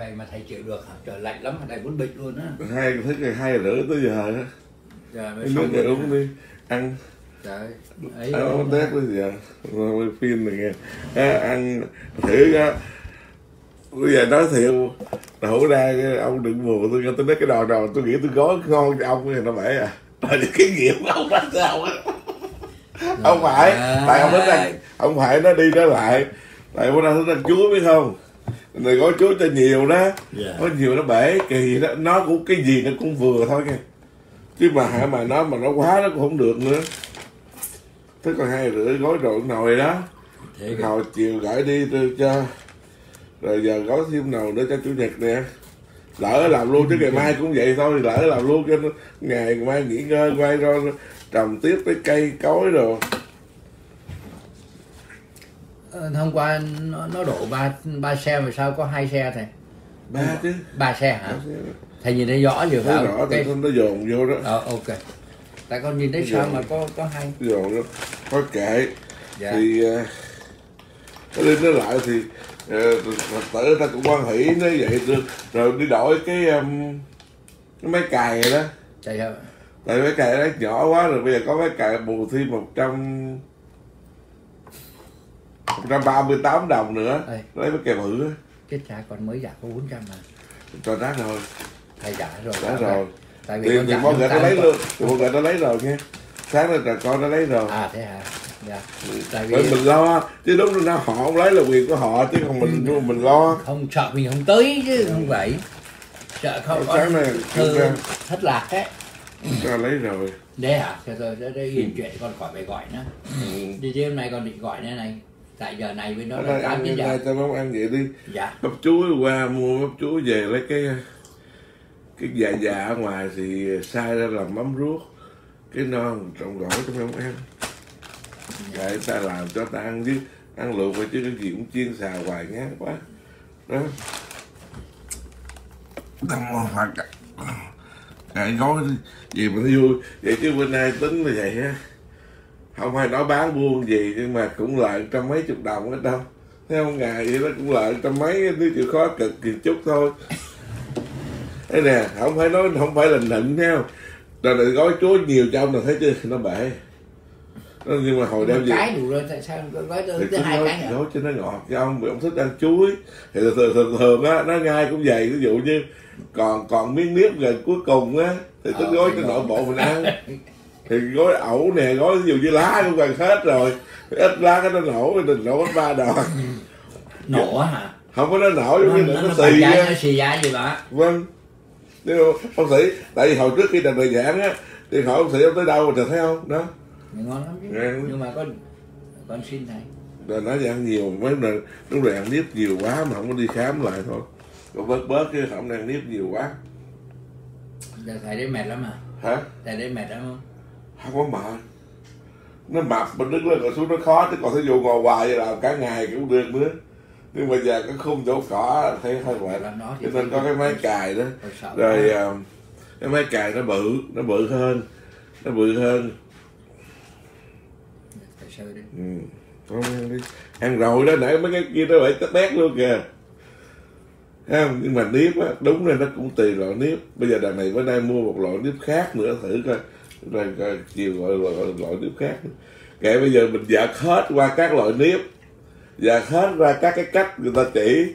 Vậy mà thầy chịu được hả? Trời lạnh lắm, thầy muốn bệnh luôn á. 2 giờ rưỡi tới giờ đó. Trời mới xong rồi. Uống đi, ăn. Trời ấy. Ăn ống tét bây giờ. Rồi phim này nghe. Ăn thử á. Bây giờ nói thiệu đổ ra ông đừng buồn tôi nghe, tôi nói cái đòn nào tôi nghĩ tôi gói ngon cho ông thì nó phải à. Rồi cái nghiệp ông ra sao á. Ông phải, tại ông nói rằng ông phải nó đi trở lại. Tại bữa nay nó ăn chuối biết không? Người gói chuối cho nhiều đó, có nhiều nó bể kỳ đó, nó cũng cái gì nó cũng vừa thôi kìa. Chứ mà nó quá nó cũng không được nữa. Thế còn 2 giờ rưỡi gói đồ nồi đó, hồi chiều gửi đi tôi cho. Rồi giờ gói thêm nồi nữa cho chủ nhật nè. Lỡ làm luôn chứ ngày mai cũng vậy thôi, lỡ làm luôn cho ngày mai nghỉ ngơi quay rồi trồng tiếp cái cây cối rồi. Hôm qua nó đổ 3 xe mà sao có 2 xe thầy? 3 chứ. 3 xe hả? 3 xe. Thầy nhìn thấy rõ nhiều không? Rõ cái... nó dồn vô đó. Ok. Tại con nhìn thấy nó sao dồn. Mà có 2. Dồn đó. Có kệ. Dạ. Thì nó lên nó lại thì tự ta cũng quan hỷ nó vậy được. Rồi đi đổi cái máy cày đó. Thầy hả? Tại máy cày nó nhỏ quá rồi bây giờ có máy cày bù thêm 138 đồng nữa. Ê, lấy cái kè bự á. Cái trả còn mới giả có 400 mà. Cho đã rồi. Thầy giả rồi. Đã rồi. Tại vì tiền con gà nó lấy luôn. Con gà nó lấy rồi nha. Sáng nay trời con nó lấy rồi. À thế hả? Dạ. Tại vì mình lo chứ đúng là họ không lấy là quyền của họ chứ không mình lo. Không sợ mình không tới chứ không vậy. Sợ không có. Sáng nay thất lạc đấy. Cho lấy rồi. Đấy hả? Rồi để yên chuyện con khỏi phải gọi nữa. Đi đêm nay con định gọi nữa này. Tại giờ này với nó là ăn cái tao nấu ăn vậy đi. Dạ. Bắp chuối qua mua bắp chuối về lấy cái già già ở ngoài thì sai ra làm mắm ruốc, cái non trộn gỏi cho mấy ông ăn. Vậy ta làm cho ta ăn chứ ăn luộc rồi chứ cái gì cũng chiên xào hoài ngán quá. Đó. Đang ngon phạt cái gói gì mà nó vui vậy chứ bên nay tính là vậy á. Không phải nói bán buôn gì nhưng mà cũng lợi trăm mấy chục đồng hết đâu. Thấy không ngày vậy nó cũng lợi trăm mấy nếu chịu khó cực thì chút thôi. Thế nè, không phải nói không phải là nịnh theo. Rồi lại gói chuối nhiều trong là thấy chưa nó bể. Nó nhưng mà hồi đem gì? Cái đủ rồi tại sao gói tới 2 cái nữa. Gói cho nó ngọt cho ông, vì ông thích ăn chuối. Thì thường á nó ngay cũng vậy ví dụ như còn miếng niếp gần cuối cùng á thì tính gói cho nội bộ mình ăn. Thì gói ẩu nè, gói ví dụ như lá cũng gần hết rồi. Ít lá cái nó nổ, thì mình nổ hết 3 đòn. Nổ hả? Không có nó nổ, giống như nó xì á. Nó xì giá gì bà? Vâng. Nếu ông Sĩ, tại vì hồi trước khi trình bày giảng á, thì hỏi ông Sĩ ông tới đâu rồi thấy không? Đó. Ngon lắm chứ. Nhưng mà con xin thầy. Rồi nói ăn nhiều, mấy lúc này ăn nếp nhiều quá mà không có đi khám lại thôi. Còn bớt chứ không ăn nếp nhiều quá. Giờ thầy đấy mệt lắm à? Hả? Thầy đấy mệt lắm không? Không có mệt. Nó mập mình đứng lên rồi xuống nó khó chứ còn thí dụ ngồi hoài vậy là cả ngày cũng được nữa. Nhưng mà giờ cái khung chỗ cỏ thấy hơi mệt. Cho nên có cái máy cài đó. Rồi cái máy cài nó bự hơn. Thôi ăn đi. Ăn rồi đó nãy mấy cái kia nó phải tách bét luôn kìa. Nhưng mà nếp á đúng là nó cũng tùy loại nếp. Bây giờ đằng này bữa nay mua một loại nếp khác nữa thử coi. Rồi chiều loại nếp khác. Ngày bây giờ mình dạt hết qua các loại nếp, dạt hết ra các cái cách người ta chỉ,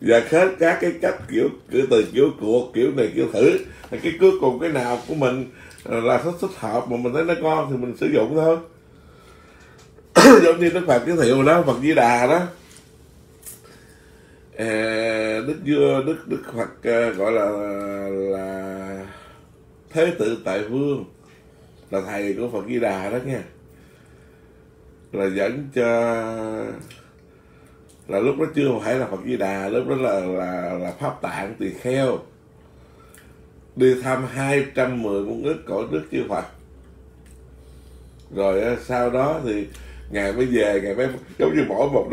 dạt hết các cái cách kiểu từ kiểu cuộc kiểu này kiểu thử. Cái cuối cùng cái nào của mình là thích hợp mà mình thấy nó ngon thì mình sử dụng thôi. Giống như Đức Phật giới thiệu đó, Phật Di Đà đó, Đức Phật gọi là Thế Tự Tại Vương, là thầy của Phật Di Đà đó nha. Là dẫn cho là lúc đó chưa phải là Phật Di Đà, lúc đó là Pháp Tạng Tỳ Kheo đi thăm 210 con ức cõi nước chư Phật. Rồi sau đó thì ngài mới về, ngài mới giống như mỗi một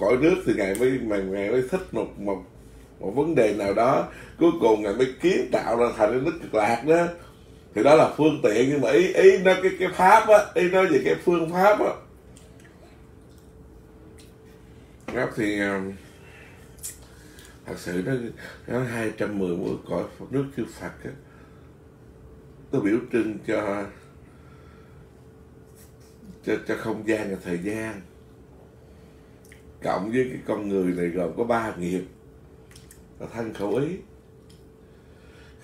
cõi nước thì ngài mới thích một vấn đề nào đó, cuối cùng ngài mới kiến tạo ra thành cái nước Cực Lạc đó. Thì đó là phương tiện, nhưng mà ý nó cái pháp á, ý nói về cái phương pháp á. Pháp thì thật sự nó 210 mũi cõi nước chư Phật đó, nó biểu trưng cho không gian và thời gian, cộng với cái con người này gồm có 3 nghiệp là thân khẩu ý.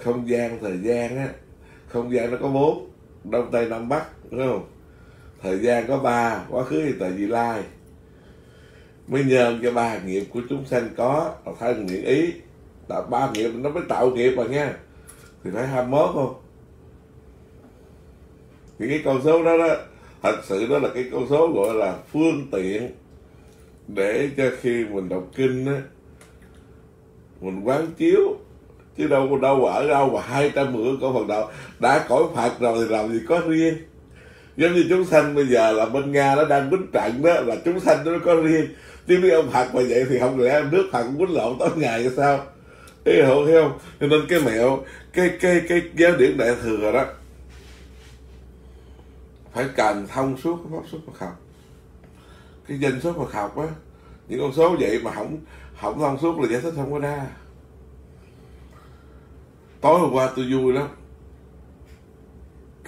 Không gian thời gian á, không gian nó có 4, đông tây nam bắc, đúng không? Thời gian có 3, quá khứ hiện tại vị lai, mới nhờ cho 3 nghiệp của chúng sanh có là thân miệng ý, là 3 nghiệp nó mới tạo nghiệp mà nha, thì phải 21 không? Thì cái con số đó đó thật sự đó là cái con số gọi là phương tiện để cho khi mình đọc kinh á mình quán chiếu, chứ đâu ở đâu mà 210 cõi Phật đạo đã cõi Phật rồi thì làm gì có riêng. Giống như chúng sanh bây giờ là bên Nga nó đang bính trận đó, là chúng sanh nó có riêng, chứ biết ông Phật mà vậy thì không lẽ nước Phật cũng bính lộn tối ngày hay sao? Ý hiểu không? Cho nên cái mẹo cái giáo điển đại thừa đó phải cần thông suốt cái pháp xuất Phật học, cái danh xuất Phật học á, những con số vậy mà không thông suốt là giải thích không có ra. Tối hôm qua tôi vui lắm,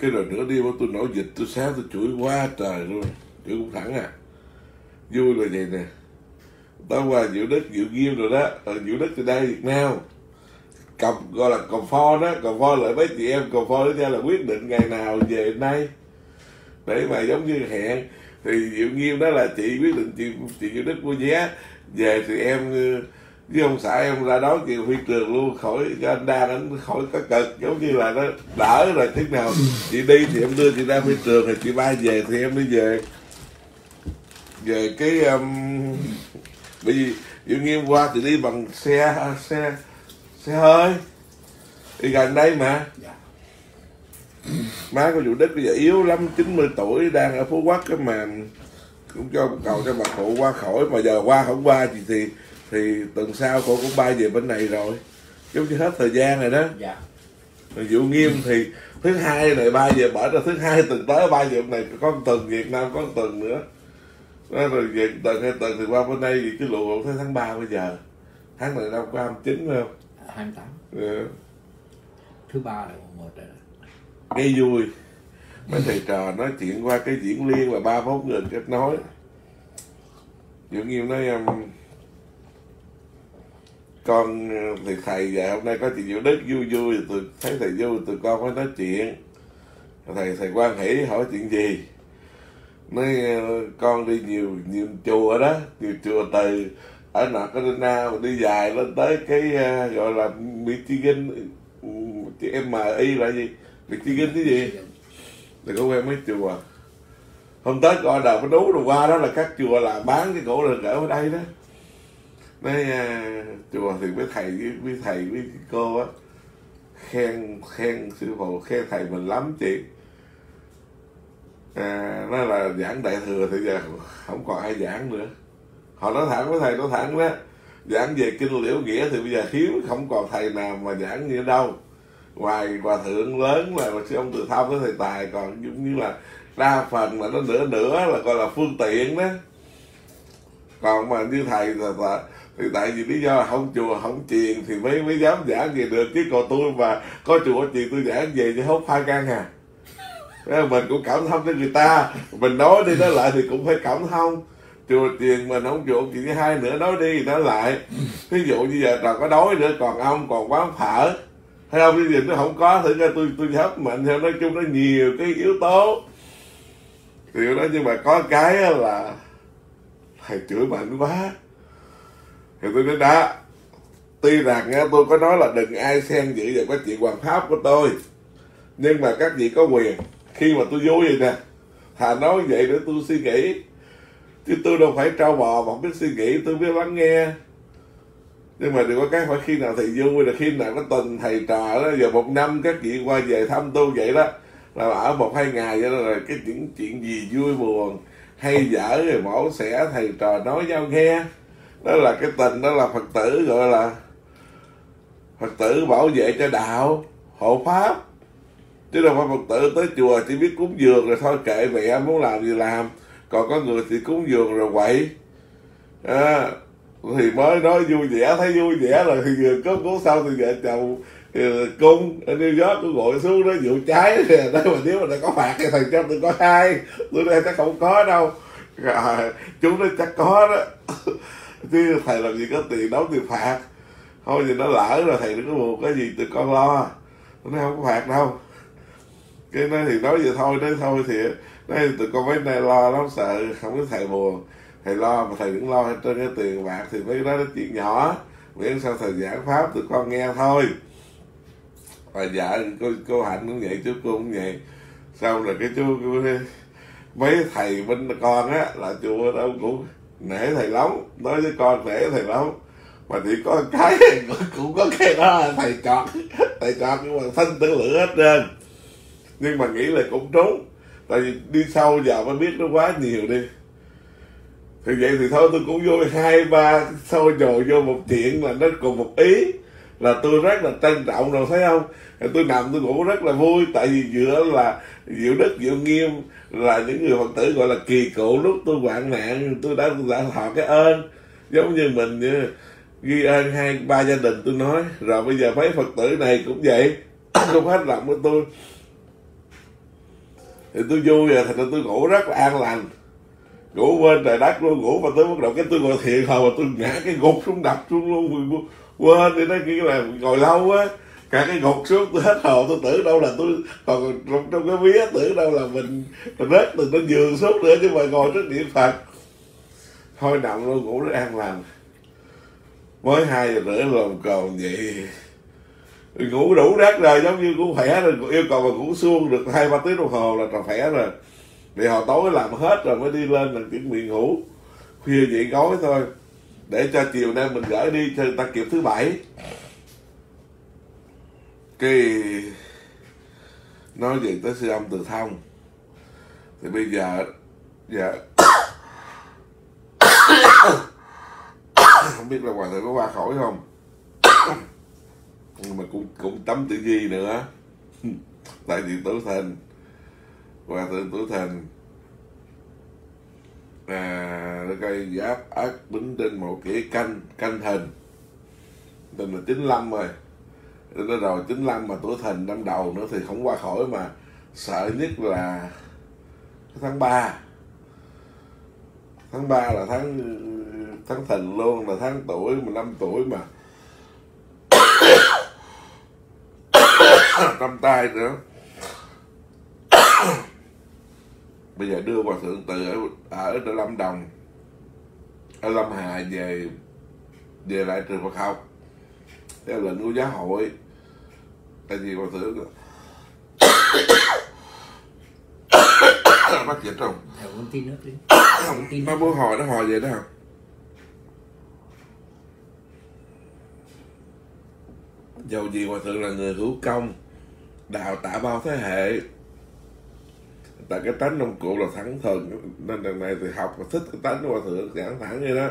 cái rồi nửa đêm tôi nổi dịch, tôi sáng tôi chửi quá trời luôn, chửi cũng thẳng à. Vui là vậy nè, tối qua Diệu Đức, Diệu Nghiêm rồi đó, Diệu Đức từ đây Việt Nam cầm, gọi là cầm pho đó, cầm pho lại mấy chị em cầm pho đó ra là quyết định ngày nào về nay để mà giống như hẹn. Thì Diệu Nghiêm đó là chị quyết định, chị Diệu Đức mua vé về thì em với ông xã em ra đó chị phi trường luôn, khỏi cho anh Đa anh khỏi có cực, giống như là nó đỡ rồi. Thế nào chị đi thì em đưa chị ra phi trường, rồi chị bay về thì em đi về về cái bởi vì Diệu Nghiêm qua thì đi bằng xe hơi, đi gần đây mà. Má của Diệu Đức bây giờ yếu lắm, 90 tuổi đang ở Phú Quốc cái mà cũng cho cầu cho bà cụ qua khỏi, mà giờ qua không qua gì thì tuần sau cô cũng bay về bên này rồi, giống như hết thời gian rồi đó. Dạ. Rồi Diệu Nghiêm thì thứ hai này bay về bển, là thứ hai tuần tới bay về bên này, có một tuần Việt Nam, có một tuần nữa đó, rồi về tuần hai tuần thì qua bên đây thì cứ lụa tới tháng 3 bây giờ. Tháng này đâu có 29 phải không? 28. Yeah. Thứ ba là 11 rồi. Nghe vui, mấy thầy trò nói chuyện qua cái diễn liên là 34 người kết nối. Diệu Nghiêm nói con thì thầy và hôm nay có chị Diệu Đức vui vui, tôi thấy thầy vui, tụi con mới nói chuyện. Thầy quan hỷ hỏi chuyện gì? Nói con đi nhiều chùa đó, nhiều chùa từ ở North Carolina đi dài lên tới cái gọi là Michigan, chữ MI là gì? Michigan cái gì? Thì có quen mấy chùa. Hôm tới coi đầu có đú rồi qua đó là các chùa là bán cái cổ rồi ở đây đó. Nói chùa thì với thầy với cô á khen sư phụ, khen thầy mình lắm chị. Nó là giảng đại thừa thì giờ không còn ai giảng nữa. Họ nói thẳng với thầy, nói thẳng đó, giảng về kinh Liễu Nghĩa thì bây giờ hiếm, không còn thầy nào mà giảng như đâu. Ngoài hòa thượng lớn là sư ông Từ Thông với thầy Tài, còn giống như là đa phần là nó nửa là coi là phương tiện đó. Còn mà như thầy thì tại vì lý do là không chùa không truyền thì mới dám giảng về được, chứ còn tôi mà có chùa truyền tôi giảng về chứ hốt pha gan à. Mình cũng cảm thông với người ta, mình nói đi nói lại thì cũng phải cảm thông. Chùa truyền mình không chùa truyền với hai nữa, nói đi nói lại. Ví dụ như giờ còn có đói nữa, còn ông còn quán phở hay không, cái gì nó không có thử ra tôi hấp mạnh theo. Nói chung nó nhiều cái yếu tố thì đó, nhưng mà có cái là thầy chửi mạnh quá. Thì tôi nói đó, tuy rằng tôi có nói là đừng ai xen dự vào cái chuyện hoàn pháp của tôi, nhưng mà các vị có quyền khi mà tôi vô vậy nè, thà nói vậy để tôi suy nghĩ, chứ tôi đâu phải trâu bò mà không biết suy nghĩ, tôi biết lắng nghe. Nhưng mà đừng có cái hỏi khi nào thầy vui là khi nào nó tình thầy trò đó. Giờ một năm các chị qua về thăm tôi vậy đó, là ở 1-2 ngày vậy đó, là cái những chuyện gì vui buồn hay dở rồi mổ xẻ thầy trò nói nhau nghe. Đó là cái tình, đó là Phật tử, gọi là Phật tử bảo vệ cho đạo, hộ pháp. Chứ đâu phải Phật tử tới chùa chỉ biết cúng dường rồi thôi kệ mẹ muốn làm gì làm. Còn có người thì cúng dường rồi quậy thì mới nói vui vẻ, thấy vui vẻ là có cố sau thì vợ chồng cung ở New York tôi gọi xuống nó vụ cháy nè, đó mà nếu mà đã có phạt thì thằng cho tôi có hai, tôi đây chắc không có đâu, à, chúng nó chắc có đó, chứ thầy làm gì có tiền đấu tiền phạt, thôi thì nó lỡ rồi thầy đừng có buồn cái gì tụi con lo, nó không có phạt đâu, cái nó thì nói vậy thôi, nói thôi thì nói tụi con mấy nay lo lắm sợ không có thầy buồn, thầy lo mà thầy đừng lo trên cái tiền bạc thì mấy đó là chuyện nhỏ, miễn sao thầy giảng pháp tụi con nghe thôi. Và dạ cô Hạnh cũng vậy, chú cô cũng vậy. Xong rồi cái chú mấy thầy bên con á là chùa đâu cũng nể thầy lắm, nói với con nể thầy lắm, mà chỉ có cái cũng có cái đó là thầy chọt, thầy chọt nhưng mà thanh tử lửa hết trơn, nhưng mà nghĩ là cũng trúng, tại vì đi sâu vào mới biết nó quá nhiều đi. Thì vậy thì thôi tôi cũng vô hai ba sâu nhồi vô một chuyện là nó cùng một ý, là tôi rất là trân trọng rồi, thấy không? Tôi nằm tôi ngủ rất là vui, tại vì giữa là Diệu Đức, Diệu Nghiêm là những người Phật tử gọi là kỳ cụ, lúc tôi hoạn nạn tôi đã thọ cái ơn, giống như mình như ghi ơn hai ba gia đình tôi nói, rồi bây giờ mấy Phật tử này cũng vậy, cũng hết lòng với tôi. Thì tôi vui rồi, thành ra tôi ngủ rất là an lành, ngủ quên trời đất luôn, ngủ mà tới bắt đầu cái tôi ngồi thiền hồi mà tôi ngã cái gục xuống đập xuống luôn, quên thì nó nghĩ là ngồi lâu á, cả cái gục xuống tôi hết hồn, tôi tưởng đâu là tôi còn trong cái vía, tưởng đâu là mình rớt từ nó giường xuống nữa, nhưng mà ngồi trước niệm Phật thôi nằm luôn ngủ rất an lành. Mới 2 giờ rưỡi lòng còn vậy, ngủ đủ đất rồi, giống như cũng khỏe rồi, yêu cầu mà ngủ suông được 2-3 tiếng đồng hồ là tròn khỏe rồi, vì hồi tối làm hết rồi mới đi lên làm chuẩn bị ngủ, khuya vậy gói thôi để cho chiều nay mình gửi đi cho người ta kịp thứ 7. Cái nói về tới sư âm Từ Thông thì bây giờ không biết là Hoàng Thầy có qua khỏi không, nhưng mà cũng tắm Tử Di nữa tại vì Tử Thành Hoàng Thầy Tử Thành coi giáp ác bính trên một kỷ canh Thìn, tên là 95 rồi, nó rồi 95 mà tuổi Thìn năm đầu nữa thì không qua khỏi, mà sợ nhất là tháng 3 là tháng Thìn luôn, là tháng tuổi 15 tuổi mà năm tay nữa. Bây giờ đưa Hòa Thượng Từ ở Lâm Đồng, ở Lâm Hà về lại trường Phật học theo lệnh của giáo hội, tại vì Hòa Thượng mắc dịch không? Nó muốn hồi, nó hồi về đó không? Dầu gì Hòa Thượng là người hữu công, đào tạo bao thế hệ, tại cái tánh ông cụ là thẳng thừng, nên đằng này thì học và thích cái tánh của Hòa Thượng giảng thẳng như đó,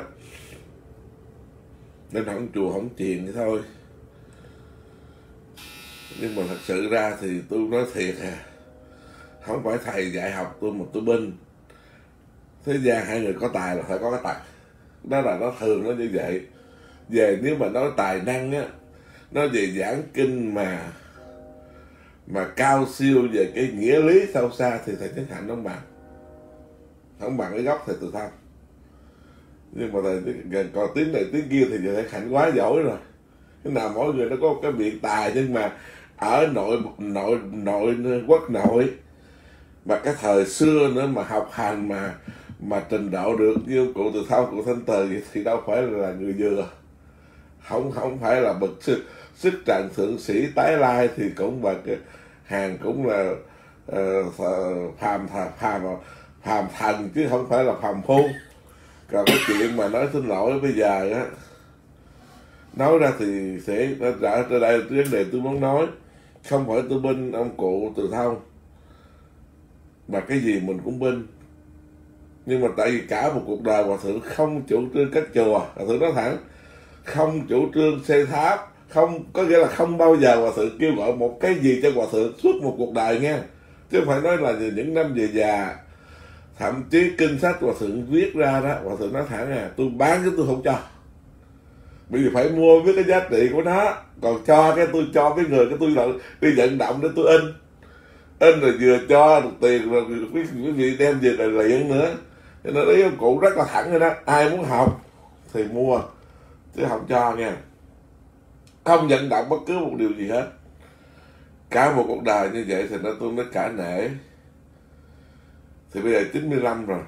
nên không chùa không chiền vậy thôi. Nhưng mà thật sự ra thì tôi nói thiệt à, không phải thầy dạy học tôi một tôi binh. Thế gian hai người có tài là phải có cái tật, đó là nó thường nó như vậy. Về nếu mà nói tài năng á, nó về giảng kinh mà cao siêu về cái nghĩa lý sâu xa thì thầy Nhất Hạnh không bằng cái gốc thầy Từ Thông. Nhưng mà thầy còn tiếng này tiếng kia thì thầy Hạnh quá giỏi rồi. Thế nào mỗi người nó có cái biện tài, nhưng mà ở nội quốc nội mà cái thời xưa nữa mà học hành mà trình độ được như cụ Từ Thông, cụ Thanh Từ thì đâu phải là người vừa, không phải là bậc sức trần thượng sĩ tái lai, thì cũng bậc hàng cũng là phàm thần chứ không phải là phàm phu. Còn cái chuyện mà nói xin lỗi bây giờ á, nói ra thì sẽ đã ra đây vấn đề tôi muốn nói, không phải tôi binh ông cụ Từ Thông mà cái gì mình cũng binh, nhưng mà tại vì cả một cuộc đời Hòa Thượng không chủ trương các chùa, Hòa Thượng nói thẳng không chủ trương xây tháp, không có nghĩa là không bao giờ Hòa Thượng kêu gọi một cái gì cho Hòa Thượng suốt một cuộc đời nghe, chứ không phải nói là những năm về già. Thậm chí kinh sách Hòa Thượng viết ra đó, Hòa Thượng nói thẳng à, tôi bán chứ tôi không cho, bởi vì phải mua với cái giá trị của nó, còn cho cái tôi cho cái người cái tôi đi vận động để tôi in rồi vừa cho được tiền rồi quý vị đem về để luyện nữa. Cho nên ý ông cụ rất là thẳng rồi đó, ai muốn học thì mua chứ không cho nha, không vận động bất cứ một điều gì hết. Cả một cuộc đời như vậy thì nó tôi mới cả nể. Thì bây giờ 95 rồi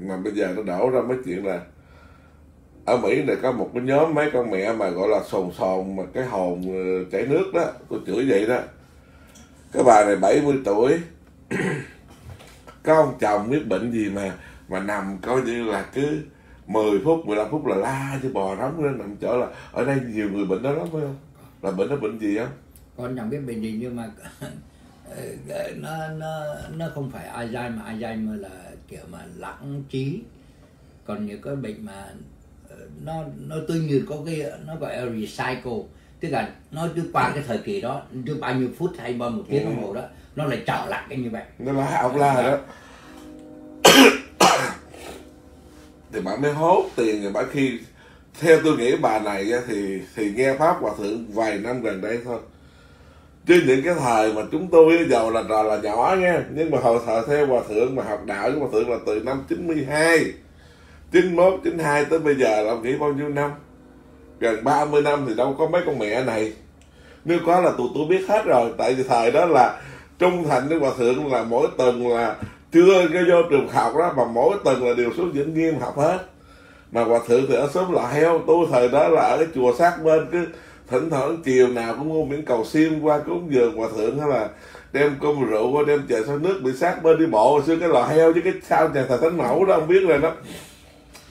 mà bây giờ nó đổ ra mấy chuyện là ở Mỹ này có một cái nhóm mấy con mẹ mà gọi là sồn sồn mà cái hồn chảy nước đó, tôi chửi vậy đó. Cái bà này 70 tuổi có ông chồng biết bệnh gì mà nằm coi như là cứ 10 phút 15 phút là la chứ bò rắm lên nằm chỗ. Là ở đây nhiều người bệnh đó lắm phải không? Là bệnh đó bệnh gì không? Con chẳng biết bệnh gì nhưng mà nó không phải Alzheimer, mà Alzheimer là kiểu mà lãng trí. Còn những cái bệnh mà nó tương như có cái nó gọi là recycle, tức là nó cứ qua cái thời kỳ đó, cứ bao nhiêu phút hay bao một tiếng đồng hồ đó nó lại trở lại cái như vậy. Nó là ông la đó. Thì bà mới hốt tiền rồi bà khi theo tôi nghĩ bà này thì nghe pháp hòa thượng vài năm gần đây thôi. Chứ những cái thời mà chúng tôi giàu là nhỏ nghe, nhưng mà hồi thờ theo hòa thượng mà học đạo với hòa thượng là từ năm 92 91, 92 tới bây giờ là ông nghĩ bao nhiêu năm? Gần 30 năm thì đâu có mấy con mẹ này. Nếu có là tụi tôi biết hết rồi. Tại vì thời đó là trung thành với hòa thượng là mỗi tuần là chưa có vô trường học đó, mà mỗi tuần là điều số diễn nghiêm học hết. Mà hòa thượng thì ở xóm lại không? Tôi thời đó là ở cái chùa sát bên, cứ thỉnh thoảng chiều nào cũng mua miếng cầu xiêm qua cúng dường hòa thượng, hay là đem cơm rượu qua đem chè xáo nước bị sát bên đi bộ. Hồi xưa cái lò heo với cái sao nhà thờ Thánh Mẫu đó không biết rồi đó.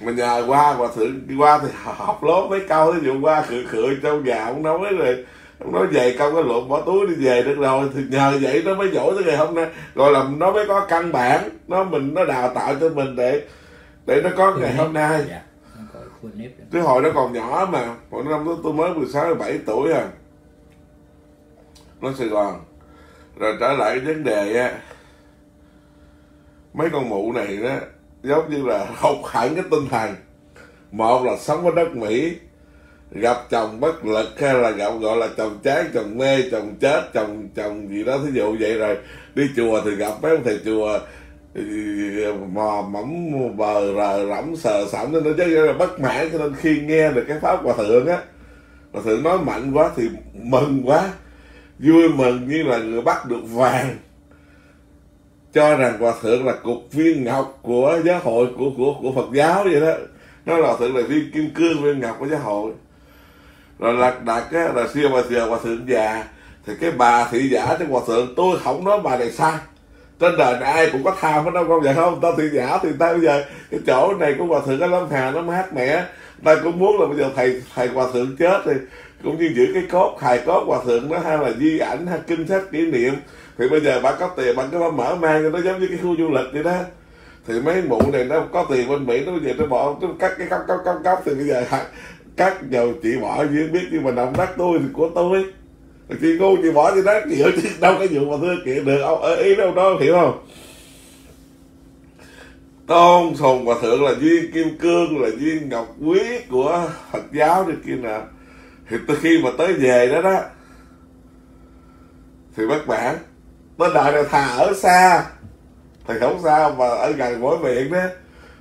Mà nhờ qua hòa thượng đi qua thì học lốt mấy câu, ví dụ qua khựa khựa trong nhà ông nói rồi, ông nói về câu cái luận bỏ túi đi về được rồi. Thì nhờ vậy nó mới giỏi tới ngày hôm nay, gọi là nó mới có căn bản, nó đào tạo cho mình để nó có ngày hôm nay. Cái hồi nó còn nhỏ mà, hồi năm đó tôi mới 16, 17 tuổi à, nó Sài Gòn. Rồi trở lại cái vấn đề á, mấy con mụ này đó giống như là học hẳn cái tinh thần. Một là sống ở đất Mỹ, gặp chồng bất lực, hay là gặp gọi là chồng chán, chồng mê, chồng chết, chồng gì đó, thí dụ vậy. Rồi đi chùa thì gặp mấy ông thầy chùa mò mẫm bờ rờ rẫm sờ sẫm, nên nó rất là bất mãn. Cho nên khi nghe được cái pháp hòa thượng á, hòa thượng nói mạnh quá thì mừng quá, vui mừng như là người bắt được vàng, cho rằng hòa thượng là cục viên ngọc của giáo hội, của Phật giáo vậy đó. Nó là hòa thượng là viên kim cương, viên ngọc của giáo hội. Rồi lạc đặt á, là siêu bà giờ hòa thượng già thì cái bà thị giả cho hòa thượng, tôi không nói bà này sai, trên đời này ai cũng có tham hết đâu con, vậy không? Tao thị giả thì tao bây giờ cái chỗ này của hòa thượng ở Long Hà nó mát mẻ, ta cũng muốn là bây giờ thầy hòa thượng chết thì cũng như giữ cái cốt, hài cốt hòa thượng đó, hay là di ảnh hay kinh sách kỷ niệm. Thì bây giờ bà có tiền, bà cứ bà mở mang cho nó giống như cái khu du lịch vậy đó. Thì mấy mụ này nó có tiền bên Mỹ, nó bây giờ nó bỏ, nó cắt cái cốc thì bây giờ cắt dầu chị bỏ chứ biết, nhưng mà động đất tôi thì của tôi. Chị ngu chị bỏ thì đó chịu chứ đâu có vụ mà thưa kia được, ông ý đâu đó hiểu không? Tôn sùng hòa thượng là duyên kim cương, là duyên ngọc quý của Phật giáo này kia nè. Thì từ khi mà tới về đó đó thì bất mãn. Bên đời này thà ở xa thì không sao, mà ở gần mỗi miệng đó.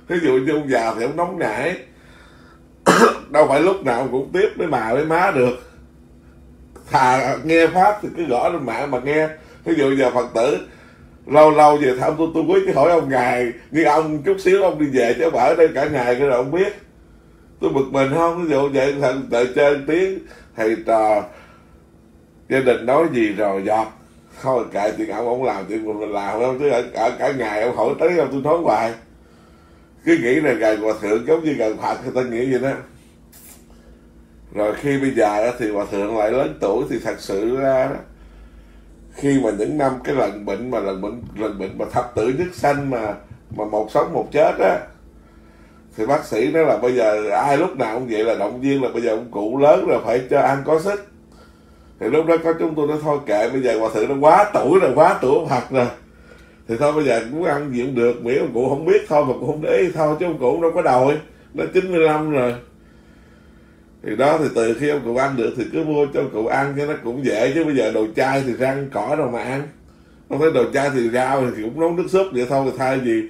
Thí dụ như ông già thì ông nóng nảy đâu phải lúc nào cũng tiếp với bà với má được. Thà nghe pháp thì cứ gõ lên mạng mà nghe. Thí dụ giờ Phật tử lâu lâu về thăm tôi quý chứ hỏi ông ngài, như ông chút xíu ông đi về chứ bà ở đây cả ngày cái rồi ông biết tôi bực mình không. Ví dụ vậy thằng tự chơi tiếng thầy trò, gia đình nói gì rồi giọt thôi kệ chuyện ông làm chuyện mình làm không, chứ ở cả ngày ông hỏi tới ông tôi nói hoài. Cứ nghĩ là gần hòa thượng giống như gần Phật người ta nghĩ vậy đó. Rồi khi bây giờ thì hòa thượng lại lớn tuổi thì thật sự ra đó, khi mà những năm cái lần bệnh mà thập tử nhất sanh mà một sống một chết á, thì bác sĩ nói là bây giờ ai lúc nào cũng vậy, là động viên là bây giờ ông cụ lớn rồi phải cho ăn có sức. Thì lúc đó có chúng tôi nói thôi kệ, bây giờ hòa thượng nó quá tuổi Phật rồi thì thôi bây giờ cũng ăn gì cũng được, miễn ông cụ không biết thôi mà cũng không để ý thôi, chứ ông cụ đâu có đòi, nó 95 rồi. Thì đó, thì từ khi ông cụ ăn được thì cứ mua cho ông cụ ăn cho nó cũng dễ, chứ bây giờ đồ chai thì răng cỏ rồi mà ăn. Không thấy đồ chai thì rau thì cũng nấu nước súp vậy thôi, thay vì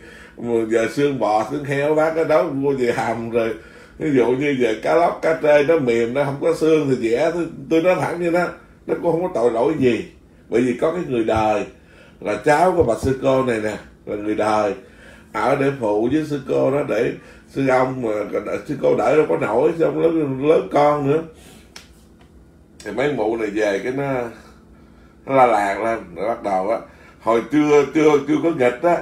giờ xương bò, xương heo bác cái đó mua về hầm rồi. Ví dụ như về cá lóc, cá trê nó mềm, nó không có xương thì dễ. Tôi nói thẳng như đó, nó cũng không có tội lỗi gì. Bởi vì có cái người đời là cháu của bà sư cô này nè, là người đời ở để phụ với sư cô đó, để sư ông mà sư cô đỡ đâu có nổi, sư ông lớn con nữa. Thì mấy mụ này về cái nó la làng lên, nó bắt đầu á, hồi chưa có nghịch á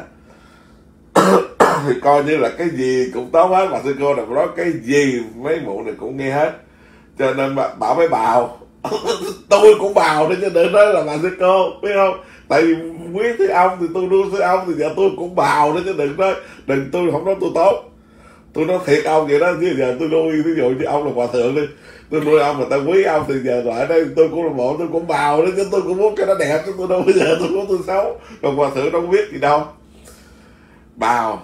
thì coi như là cái gì cũng tốt hết. Bà sư cô này nói cái gì mấy mụ này cũng nghe hết, cho nên bảo mấy bào tôi cũng bào đó, cho nên đó là bà sư cô, biết không? Tại vì quý sư ông thì tôi nuôi sư ông, thì giờ tôi cũng bào đó, chứ đừng nói, đừng, tôi không nói tôi tốt, tôi nói thiệt ông vậy đó. Chứ giờ tôi nuôi, ví dụ như ông là hòa thượng đi, tôi nuôi ông mà tao quý ông, thì giờ lại đây tôi cũng là bộ, tôi cũng bào đó, chứ tôi cũng muốn cái nó đẹp, chứ tôi đâu bây giờ tôi muốn tôi xấu. Còn hòa thượng đâu biết gì đâu. Bào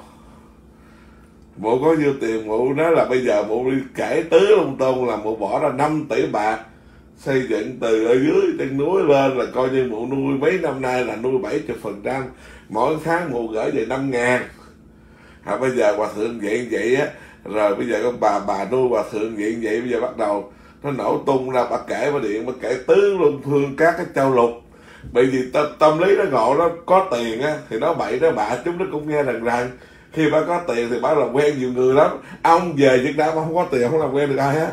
mụ có nhiêu tiền, mụ nói là bây giờ mụ đi kể tứ lung tung, là mụ bỏ ra 5 tỷ bạc xây dựng từ ở dưới trên núi lên, là coi như mụ nuôi mấy năm nay là nuôi 70%, mỗi tháng mụ gửi về 5.000. Bây giờ hòa thượng vậy vậy á, rồi bây giờ con bà nuôi hòa thượng vậy vậy, bây giờ bắt đầu nó nổ tung ra, bà kể tứ luân phương các cái châu lục. Bởi vì tâm lý nó ngộ, nó có tiền á thì nó bậy nó bạ, chúng nó cũng nghe rằng khi bà có tiền thì bà làm quen nhiều người lắm. Ông về Việt Nam ông không có tiền không làm quen được ai hết,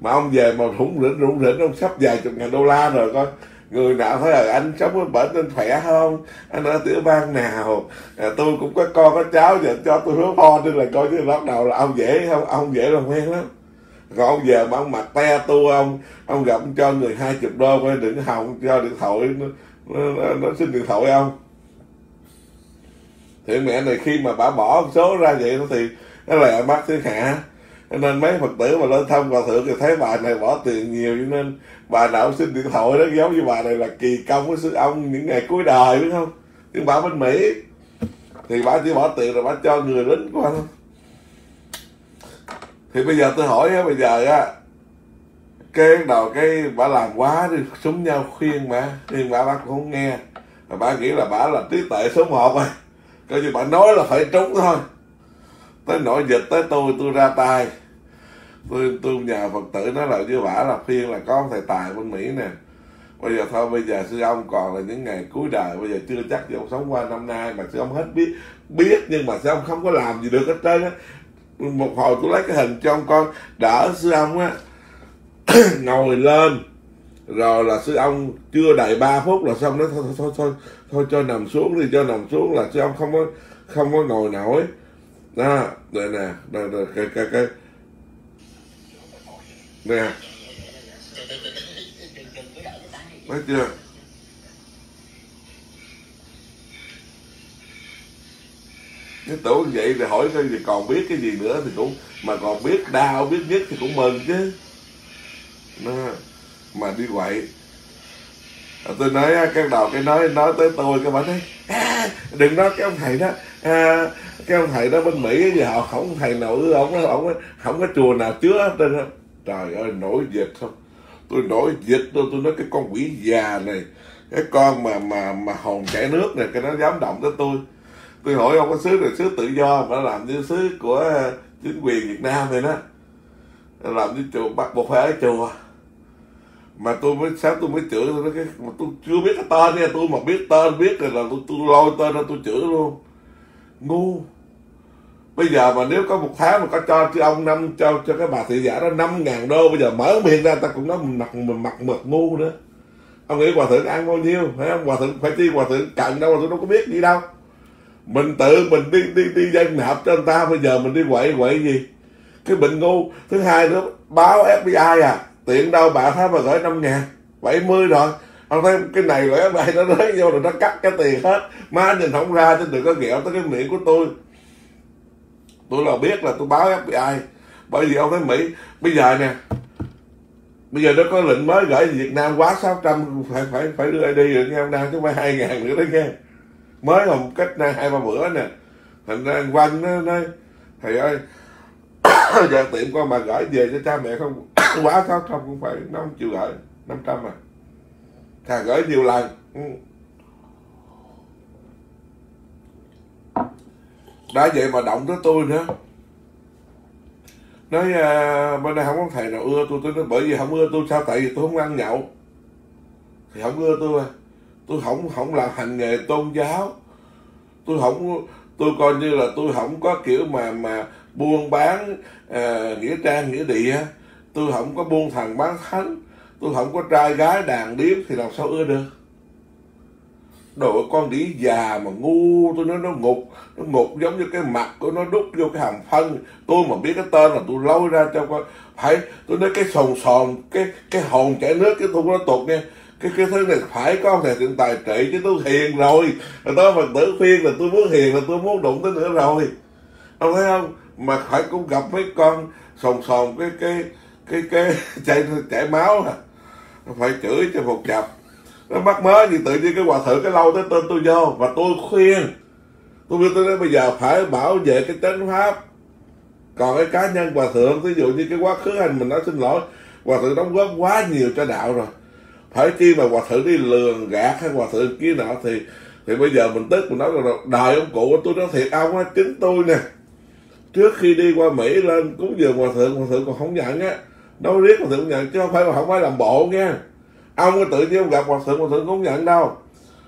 mà ông về mà rủng rỉnh ông sắp vài chục ngàn đô la rồi. Coi người nào thấy là anh sống ở bển anh khỏe không, anh ở tiểu bang nào, tôi cũng có con có cháu, giờ cho tôi hứa ho. Nên là coi cái bắt đầu là ông dễ không, ông dễ làm quen lắm. Còn ông về mà ông mặc te tu, ông gặp ông cho người 20 đô, coi đừng hòng cho điện thoại nó xin điện thoại ông. Thì mẹ này khi mà bà bỏ một số ra vậy thì nó là bắt thiên hạ. Nên mấy Phật tử mà lên thăm hòa thượng thì thấy bà này bỏ tiền nhiều, cho nên bà nào xin điện thoại đó, giống như bà này là kỳ công của sư ông những ngày cuối đời, biết không? Nhưng bà bên Mỹ thì bà chỉ bỏ tiền rồi bà cho người lính của anh. Thì bây giờ tôi hỏi á, bây giờ á cái đầu cái bà làm quá đi, súng nhau khuyên mà, nhưng bà cũng không nghe. Mà bà nghĩ là bà là trí tuệ số 1 rồi, coi như bà nói là phải trúng thôi. Tới nỗi dịch tới tôi ra tay. Tôi nhà Phật tử nói là với bả là khuyên là có thầy tài bên Mỹ nè, bây giờ thôi, bây giờ sư ông còn là những ngày cuối đời, bây giờ chưa chắc ông sống qua năm nay, mà sư ông hết biết nhưng mà sư ông không có làm gì được hết trơn á. Một hồi tôi lấy cái hình cho ông coi, đỡ sư ông á ngồi lên rồi là sư ông chưa đầy 3 phút là xong, nói thôi cho nằm xuống đi, cho nằm xuống, là sư ông không có ngồi nổi. Đó, đây nè, đây cái nè, thấy chưa? Cái tuổi vậy thì hỏi cái gì còn biết cái gì nữa, thì cũng mà còn biết đau biết nhất thì cũng mừng chứ. Đó, mà đi quậy. Tôi nói cái đầu cái nói tới tôi, cái bà nói đừng nói cái ông thầy đó, cái ông thầy đó bên Mỹ thì họ không thầy nào ư, không có chùa nào chứa hết trơn á. Trời ơi, nổi dịch không, tôi nổi dịch luôn. Tôi nói cái con quỷ già này, cái con mà hồn chảy nước này, cái nó dám động tới tôi. Tôi hỏi ông có xứ này xứ tự do mà làm như xứ của chính quyền Việt Nam này đó, làm như chùa bắt buộc phải ở chùa. Mà tôi mới sáng tôi mới chửi, tôi nói cái mà tôi chưa biết cái tên nha, tôi mà biết tên biết rồi là tôi lôi tên ra tôi chửi luôn. Ngu. Bây giờ mà nếu có một tháng mà có cho ông năm cho cái bà thị giả đó 5.000 đô, bây giờ mở miệng ra ta cũng nói mặt ngu nữa. Ông nghĩ hòa thượng ăn bao nhiêu, phải không? Hòa thượng phải chi, hòa thượng cận đâu mà tôi đâu có biết gì đâu. Mình tự mình đi dân nạp cho người ta, bây giờ mình đi quậy gì? Cái bệnh ngu. Thứ hai nữa, báo FBI à, tiện đâu bà thấy mà gửi 5.000, 70 rồi. Ông thấy cái này gửi bài nó nói vô rồi nó cắt cái tiền hết. Má nhìn không ra chứ đừng có ghẹo tới cái miệng của tôi. Tôi là biết là tôi báo FBI. Bởi vì ông thấy Mỹ, bây giờ nè, bây giờ nó có lệnh mới gửi Việt Nam quá 600, phải đưa ID rồi nghe ông Nam, chứ phải 2.000 nữa đó nghe. Mới hôm cách nay 2-3 bữa nè. Thành ra quanh nó nói, thầy ơi, giờ tiệm con mà gửi về cho cha mẹ không ăn quả 600 cũng phải, nó không chịu gửi 500 à. Thà gửi nhiều lần. Đã vậy mà động tới tôi nữa. Nói bên đây không có thầy nào ưa tôi nói bởi vì không ưa tôi sao? Tại vì tôi không ăn nhậu. Thì không ưa tôi mà. Tôi không làm hành nghề tôn giáo. Tôi không, tôi coi như là tôi không có kiểu mà buôn bán nghĩa trang nghĩa địa. Tôi không có buôn thần bán thánh. Tôi không có trai gái đàn điếm thì làm sao ưa được. Đồ con đĩ già mà ngu, tôi nói nó ngục giống như cái mặt của nó đút vô cái hàm phân. Tôi mà biết cái tên là tôi lôi ra cho coi. Phải, tôi nói cái sồn sồn, cái hồn chảy nước, cái thun nó tụt nha. Cái thứ này phải có thầy thiện tài trị chứ tôi hiền rồi tôi Phật tử khuyên là tôi muốn hiền là tôi muốn đụng tới nữa rồi. Ông thấy không? Mà phải cũng gặp mấy con sồn sồn cái chảy máu à. Phải chửi cho một chập. Nó mắc mớ thì tự nhiên cái hòa thượng cái lâu tới tên tôi vô. Và tôi khuyên, tôi nói bây giờ phải bảo vệ cái chánh pháp. Còn cái cá nhân hòa thượng, ví dụ như cái quá khứ hành mình nói xin lỗi, hòa thượng đóng góp quá nhiều cho đạo rồi. Phải chi mà hòa thượng đi lường gạt hay hòa thượng kia nọ thì bây giờ mình tức, mình nói là đời ông cụ tôi nói thiệt ông á, chính tôi nè. Trước khi đi qua Mỹ lên cúng dường hòa thượng còn không nhận á. Nói riết hòa thượng không nhận chứ không phải làm bộ nha. Ông tự nhiên ông gặp hòa thượng cũng nhận đâu.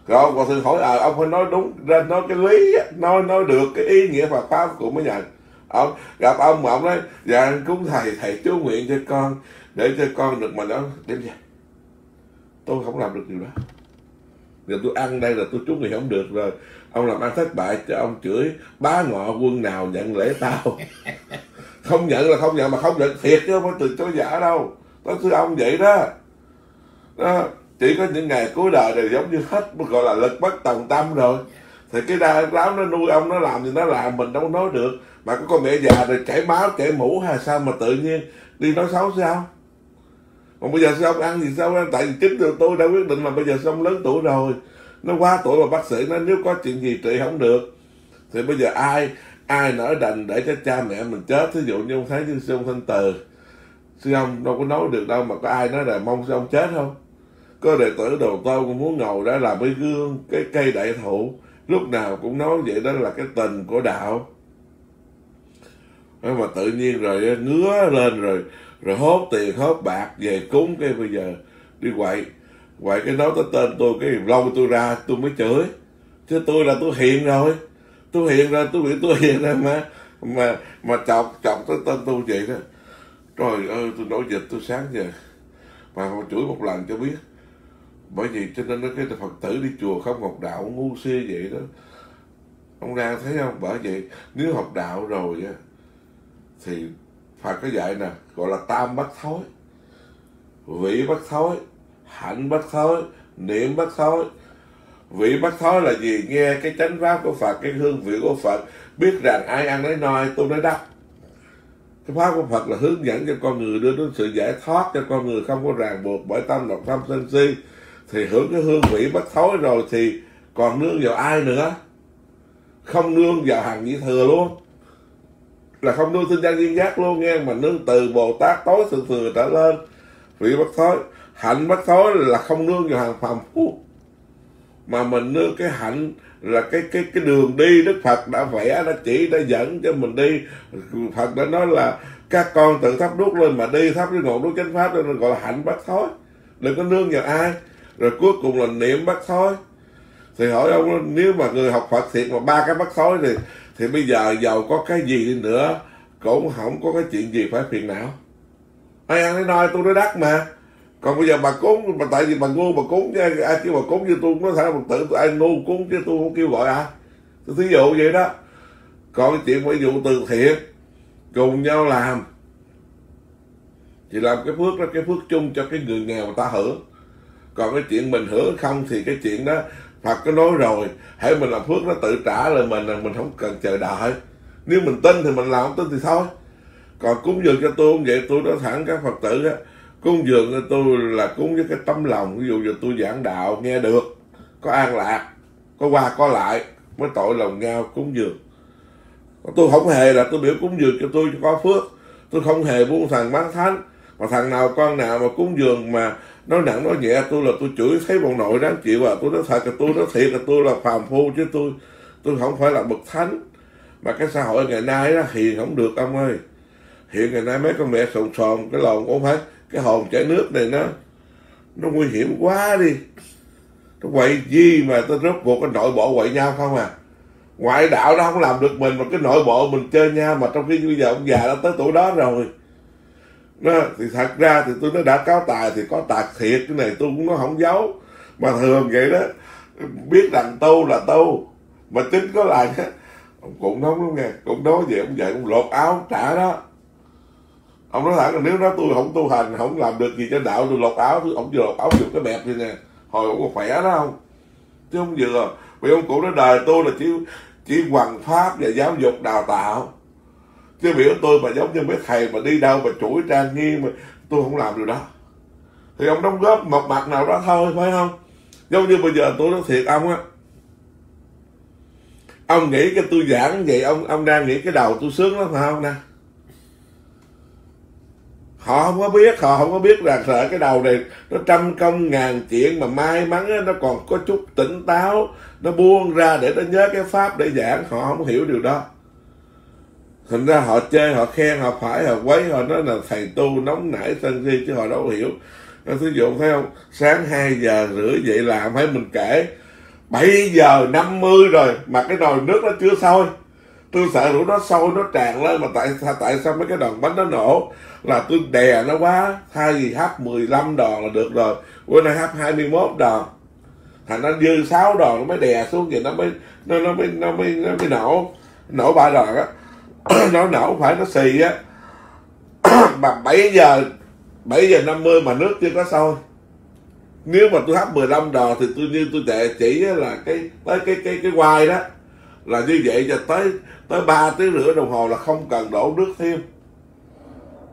Rồi hòa thượng hỏi ông phải nói đúng, ra nói cái lý, nói được cái ý nghĩa Phật pháp cũng mới nhận. Ông gặp ông mà ông nói, dạ cúng thầy chú nguyện cho con, để cho con được mà nó đếm vậy. Tôi không làm được điều đó. Giờ tôi ăn đây là tôi chú nguyện không được rồi. Ông làm ăn thất bại cho ông chửi bá ngọ quân nào nhận lễ tao. Không nhận là không nhận, mà không nhận thiệt chứ không có từ chối giả đâu. Tôi thưa ông vậy đó. Đó, chỉ có những ngày cuối đời này giống như hết gọi là lực bất tòng tâm rồi thì cái đá ráo nó nuôi ông, nó làm thì nó làm, mình đâu nói được. Mà có con mẹ già rồi chảy máu chảy mũ hay sao mà tự nhiên đi nói xấu sao? Còn bây giờ sao ông ăn gì sao? Tại vì chính tôi đã quyết định là bây giờ xong lớn tuổi rồi, nó quá tuổi mà bác sĩ nó nếu có chuyện gì trị không được thì bây giờ ai nỡ đành để cho cha mẹ mình chết. Thí dụ như ông thấy như sư ông Thanh Từ, sư ông đâu có nói được đâu, mà có ai nói là mong sư ông chết không? Có đệ tử đồ tôi cũng muốn ngồi đó làm cái gương, cái cây đại thụ, lúc nào cũng nói vậy đó là cái tình của đạo. Mà tự nhiên rồi ngứa lên rồi hốt tiền hốt bạc về cúng, cái bây giờ đi quậy cái nói tới tên tôi, cái lâu tôi ra tôi mới chửi. Chứ tôi là tôi hiền rồi, tôi bị tôi hiền rồi mà chọc tới tên tôi vậy đó. Trời ơi, tôi nổi dịch tôi sáng giờ mà họ chửi một lần cho biết. Bởi vì cho nên cái Phật tử đi chùa không học đạo ngu si vậy đó. Ông Lan thấy không? Bởi vậy nếu học đạo rồi thì Phật có dạy nè, gọi là tam bất thối. Vị bất thối, hạnh bất thối, niệm bất thối. Vị bất thối là gì? Nghe cái chánh pháp của Phật, cái hương vị của Phật, biết rằng ai ăn nấy no, tôi nói đắp. Cái pháp của Phật là hướng dẫn cho con người, đưa đến sự giải thoát cho con người, không có ràng buộc bởi tâm độc tham sân si. Thì hưởng cái hương vị bất thối rồi thì còn nương vào ai nữa? Không nương vào hàng nhị thừa luôn, là không nương tinh danh viên giác luôn nghe, mà nương từ Bồ Tát tối sự thừa trở lên. Vị bất thối, hạnh bất thối là không nương vào hàng phàm phu, mà mình nương cái hạnh là cái đường đi Đức Phật đã vẽ, đã chỉ, đã dẫn cho mình đi. Phật đã nói là các con tự thắp đuốc lên mà đi, thắp cái ngọn đuốc chánh pháp, nên gọi là hạnh bất thối, đừng có nương vào ai. Rồi cuối cùng là niệm bất thối. Thì hỏi ông, nếu mà người học Phật thiệt mà ba cái bất thối thì bây giờ giàu có cái gì nữa cũng không có cái chuyện gì phải phiền não. Ai ăn nói nói tôi nói đắt mà. Còn bây giờ bà cúng, tại vì bà ngu bà cúng chứ ai kêu bà cúng như tôi cũng nói thẳng Phật tử, ai ngu cúng chứ tôi không kêu gọi ai. Thí dụ vậy đó. Còn chuyện ví dụ từ thiện cùng nhau làm, thì làm cái phước đó, cái phước chung cho cái người nghèo người ta hưởng. Còn cái chuyện mình hưởng không thì cái chuyện đó Phật có nói rồi, hãy mình làm phước nó tự trả lại mình, là mình không cần chờ đợi. Nếu mình tin thì mình làm, không tin thì thôi. Còn cúng dường cho tôi cũng vậy, tôi nói thẳng các Phật tử á, cúng dường cho tôi là cúng với cái tấm lòng. Ví dụ như tôi giảng đạo nghe được, có an lạc, có qua có lại, mới tội lòng nhau cúng dường. Tôi không hề là tôi biểu cúng dường cho tôi có phước. Tôi không hề buôn thần bán thánh. Mà thằng nào con nào mà cúng dường mà nói nặng nói nhẹ, tôi là tôi chửi thấy bọn nội đáng chịu à. Tôi nói thật là tôi nói thiệt là tôi là phàm phu chứ tôi không phải là bậc thánh. Mà cái xã hội ngày nay đó hiền không được ông ơi. Hiện ngày nay mấy con mẹ sồn sồn cái lồn cũng phải, cái hồn chảy nước này nó nguy hiểm quá đi. Nó quậy gì mà tôi rốt cuộc cái nội bộ quậy nhau không à. Ngoại đạo nó không làm được mình mà cái nội bộ mình chơi nhau, mà trong khi bây giờ ông già đã tới tuổi đó rồi. Đó, thì thật ra thì tôi nói đã cáo tài thì có tạc thiệt, cái này tôi cũng nói không giấu. Mà thường vậy đó, biết rằng tu là tu, mà chính có lại ông cũng nóng lắm nghe, cũng nói về ông dạy cũng lột áo trả đó. Ông nói thẳng là nếu nói tôi không tu hành, không làm được gì cho đạo, tôi lột áo, ông vừa lột áo vừa cái bẹp vậy nè. Hồi ông còn khỏe đó không? Chứ không vừa, vì ông cụ nói đời tôi là chỉ hoằng pháp và giáo dục đào tạo. Chứ biểu tôi mà giống như mấy thầy mà đi đâu mà chủi trang nghiêm mà tôi không làm điều đó. Thì ông đóng góp một mặt nào đó thôi, phải không? Giống như bây giờ tôi nói thiệt ông á. Ông nghĩ cái tôi giảng vậy, ông đang nghĩ cái đầu tôi sướng lắm phải không nè? Họ không có biết rằng là cái đầu này nó trăm công ngàn chuyện mà may mắn ấy, nó còn có chút tỉnh táo, nó buông ra để nó nhớ cái pháp để giảng, họ không hiểu điều đó. Thành ra họ chơi, họ khen, họ phải, họ quấy, họ nói là thầy tu nóng nảy sân si chứ họ đâu hiểu. Thí dụ thấy không, sáng 2 giờ rưỡi vậy làm phải mình kể 7 giờ 50 rồi mà cái nồi nước nó chưa sôi. Tôi sợ rủ nó sôi nó tràn lên, mà tại sao mấy cái đòn bánh nó nổ là tôi đè nó quá, thay vì hấp 15 đòn là được rồi, bữa nay hấp 21 đòn, thành nó dư 6 đòn nó mới đè xuống vậy nó mới nổ 3 đòn á. Nó nổ phải nó xì á. Mà 7 giờ 50 mà nước chưa có sôi, nếu mà tôi hấp 15 đòn thì tôi chỉ là cái quai đó là như vậy, cho tới 3 tiếng rưỡi đồng hồ là không cần đổ nước thêm,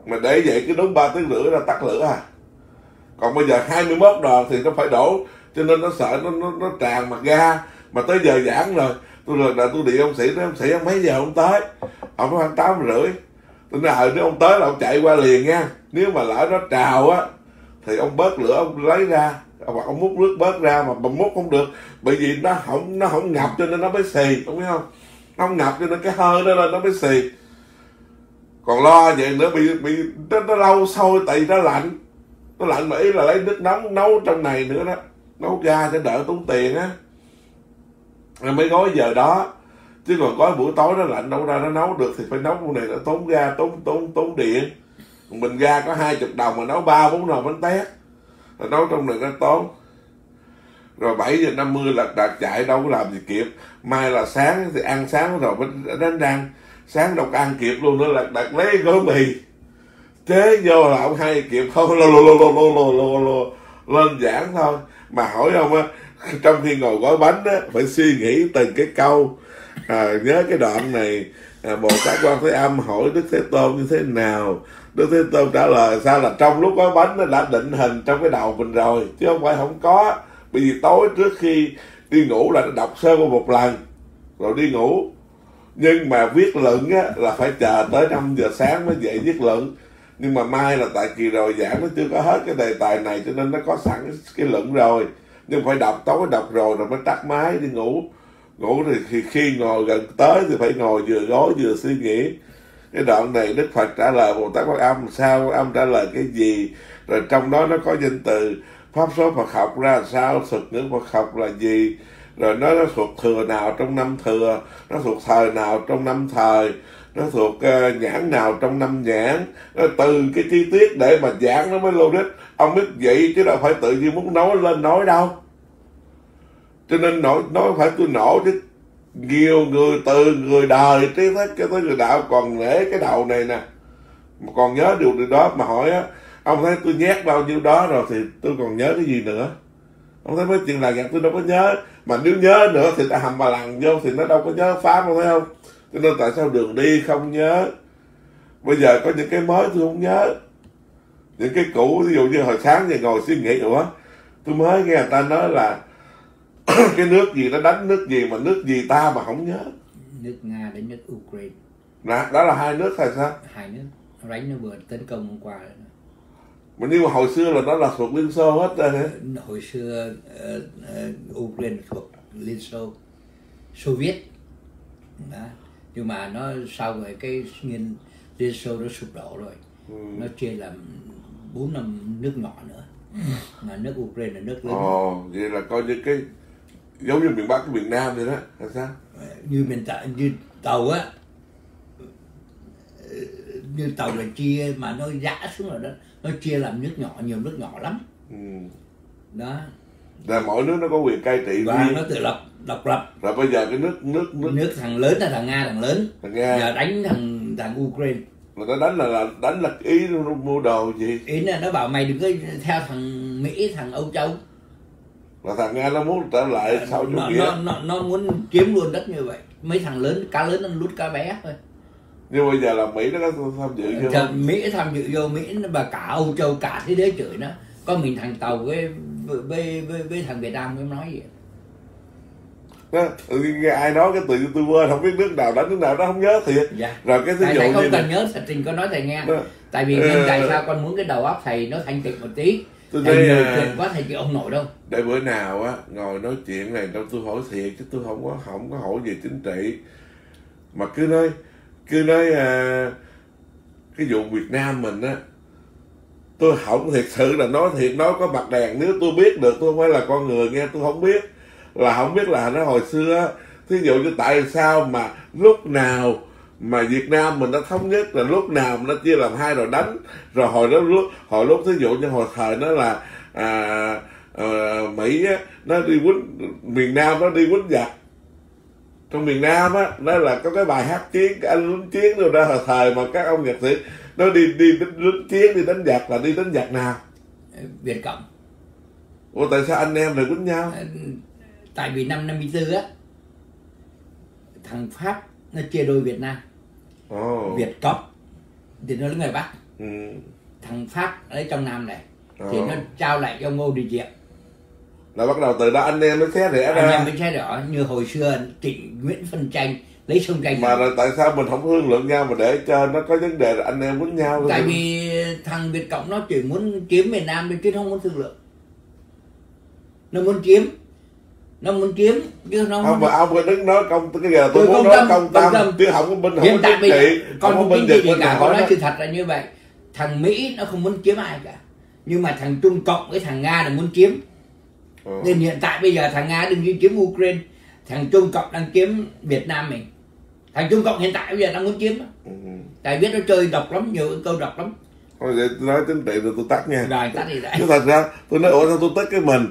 mà để vậy cứ đúng 3 tiếng rưỡi là tắt lửa à. Còn bây giờ 21 đòn thì nó phải đổ, cho nên nó sợ nó tràn mặt ra. Mà tới giờ giảng rồi, tôi điện ông sĩ, nói ông sĩ mấy giờ ông tới, ông nói 8 rưỡi. Tôi nói nếu ông tới là ông chạy qua liền nha, nếu mà lỡ nó trào á thì ông bớt lửa, ông lấy ra hoặc ông múc nước bớt ra, mà múc không được bởi vì nó không ngập cho nên nó mới xì, ông biết không, nó không ngập cho nên cái hơi đó lên nó mới xì. Còn lo vậy nữa bị nó lâu sôi, tại vì nó lạnh mà ý là lấy nước nóng nấu trong này nữa đó, nấu ra để đỡ tốn tiền á, mấy gói giờ đó. Chứ còn gói buổi tối nó lạnh đâu ra nó nấu được, thì phải nấu con này nó tốn ga tốn điện, mình ra có 20 đồng mà nấu 3-4 nồi bánh tét, nó nấu trong này nó tốn. Rồi 7 giờ 50 là đạt chạy, đâu có làm gì kịp. Mai là sáng thì ăn sáng rồi bánh răng, sáng đâu có ăn kịp luôn nữa, là đặt lấy gói mì chế vô là không hay kịp, không lô lên giảng thôi. Mà hỏi không á, trong khi ngồi gói bánh á phải suy nghĩ từng cái câu, nhớ cái đoạn này Bồ Tát Quan Thế Âm hỏi Đức Thế Tôn như thế nào, Đức Thế Tôn trả lời sao, là trong lúc gói bánh nó đã định hình trong cái đầu mình rồi, chứ không phải không có. Bởi vì tối trước khi đi ngủ là nó đọc sơ qua một lần rồi đi ngủ, nhưng mà viết luận á, là phải chờ tới 5 giờ sáng mới về viết luận. Nhưng mà mai là tại kỳ rồi giảng nó chưa có hết cái đề tài này, cho nên nó có sẵn cái luận rồi, nhưng phải đọc tối, đọc rồi mới tắt máy đi ngủ. Thì khi ngồi gần tới thì phải ngồi vừa gói vừa suy nghĩ. Cái đoạn này Đức Phật trả lời Bồ Tát Quan Âm sao, Quan Âm trả lời cái gì, rồi trong đó nó có danh từ pháp số Phật học ra sao, thuật ngữ Phật học là gì, rồi nó thuộc thừa nào trong 5 thừa, nó thuộc thời nào trong 5 thời, nó thuộc nhãn nào trong 5 nhãn. Nó từ cái chi tiết để mà giảng nó mới logic. Ông biết vậy chứ đâu phải tự nhiên muốn nói lên nói đâu. Cho nên nói phải tôi nổ chứ. Nhiều người từ người đời trí thức cho tới người đạo còn nể cái đầu này nè, mà còn nhớ điều đó. Mà hỏi á, ông thấy tôi nhét bao nhiêu đó rồi thì tôi còn nhớ cái gì nữa. Ông thấy mấy chuyện là gạt tôi đâu có nhớ, mà nếu nhớ nữa thì ta hầm bà lằng vô thì nó đâu có nhớ pháp, không thấy không. Cho nên tại sao đường đi không nhớ. Bây giờ có những cái mới tôi không nhớ, những cái cũ. Ví dụ như hồi sáng thì ngồi suy nghĩ, ủa tôi mới nghe người ta nói là cái nước gì nó đánh nước gì, mà nước gì ta mà không nhớ. Nước Nga đánh nước Ukraine. Đó là hai nước hay sao? Hai nước. Đánh nó vừa tấn công hôm qua. Mà nhưng mà hồi xưa là nó là thuộc Liên Xô hết rồi hả? Hồi xưa Ukraine thuộc Liên Xô, Xô Viết. Đó. Nhưng mà nó sau rồi cái Liên Xô nó sụp đổ rồi, nó chia làm 4-5 nước nhỏ nữa, mà nước Ukraine là nước lớn. Ồ, vậy là coi như cái giống như miền Bắc cái miền Nam vậy đó, là sao? Như miền Tây, như tàu á, như tàu là chia mà nó giã xuống rồi đó, nó chia làm nước nhỏ, nhiều nước nhỏ lắm. Đó. Là mỗi nước nó có quyền cai trị và nó tự lập, độc lập. Rồi bây giờ cái nước thằng lớn là thằng Nga, thằng Nga. Giờ đánh thằng Ukraine. Mà nó đánh là Ý nó mua đồ gì? Ý là nó bảo mày đừng có theo thằng Mỹ, thằng Âu Châu. Là thằng Nga nó muốn trở lại sau chủ nghĩa. Nó muốn chiếm luôn đất như vậy. Mấy thằng lớn nó lút cá bé thôi. Nhưng bây giờ là Mỹ nó có tham dự vô không? Mỹ tham dự vô, Mỹ và cả Âu Châu, cả thế giới chửi nó. Có mình thằng Tàu với thằng Việt Nam mới nói gì. Nghe ai nói cái tự nhiên tôi quên, không biết nước nào nó không nhớ thiệt. Dạ. Rồi cái thí dụ thầy không cần nhớ, thầy có nói thầy nghe. Đó. Tại vì nên tại sao con muốn cái đầu óc thầy nó thanh tịnh một tí. Tôi thấy quá thầy chịu ông nội đâu. Để bữa nào á ngồi nói chuyện này đâu tôi hỏi thiệt chứ tôi không có hỏi về chính trị. Mà cứ nói cái vụ Việt Nam mình á, tôi không thiệt sự là nói thiệt, nói có mặt đèn. Nếu tôi biết được, tôi không phải là con người nghe, tôi không biết. Là không biết là nó hồi xưa, thí dụ như tại sao mà lúc nào mà Việt Nam mình nó thống nhất là lúc nào nó chia làm hai rồi đánh. Rồi hồi lúc thí dụ như hồi thời nó là Mỹ á, nó đi quýnh miền Nam, nó đi quýnh giặc trong miền Nam á, nó là có cái bài hát chiến cái anh lính chiến rồi đó, hồi thời mà các ông nhạc sĩ nó đi lính chiến, đi đánh giặc là đi đánh giặc nào? Việt Cộng. Ủa tại sao anh em lại quýnh nhau? Tại vì năm 54 á, thằng Pháp nó chia đôi Việt Nam. Việt Cộng thì nó lấy người Bắc, thằng Pháp lấy trong Nam này, thì nó trao lại cho Ngô Đình Diệm. Là bắt đầu từ đó anh em mới xé rẽ ra. Anh em mới xé rẽ, như hồi xưa Trịnh Nguyễn phân tranh lấy sông tranh. Mà rồi tại sao mình không thương lượng nhau mà để cho nó có vấn đề là anh em quýnh nhau? Tại vì thằng Việt Cộng nó chỉ muốn chiếm miền Nam thôi chứ không muốn thương lượng. Nó muốn chiếm chứ nó không. Mà ông Đức nói công cái giờ tôi muốn nói công tâm chứ không có binh, không có chính trị, con không binh gì cả. Con nói sự thật là như vậy. Thằng Mỹ nó không muốn chiếm ai cả, nhưng mà thằng Trung Cộng với thằng Nga là muốn chiếm. Nên hiện tại bây giờ thằng Nga đừng chiếm Ukraine, thằng Trung Cộng đang chiếm Việt Nam mình. Thằng Trung Cộng hiện tại bây giờ đang muốn chiếm. Tại biết nó chơi độc lắm, nhiều câu độc lắm. Thôi vậy nói chính trị rồi tôi tắt nha. Rồi tắt đi. Chứ thật ra tôi nói ủa sao tôi tắt cái mình.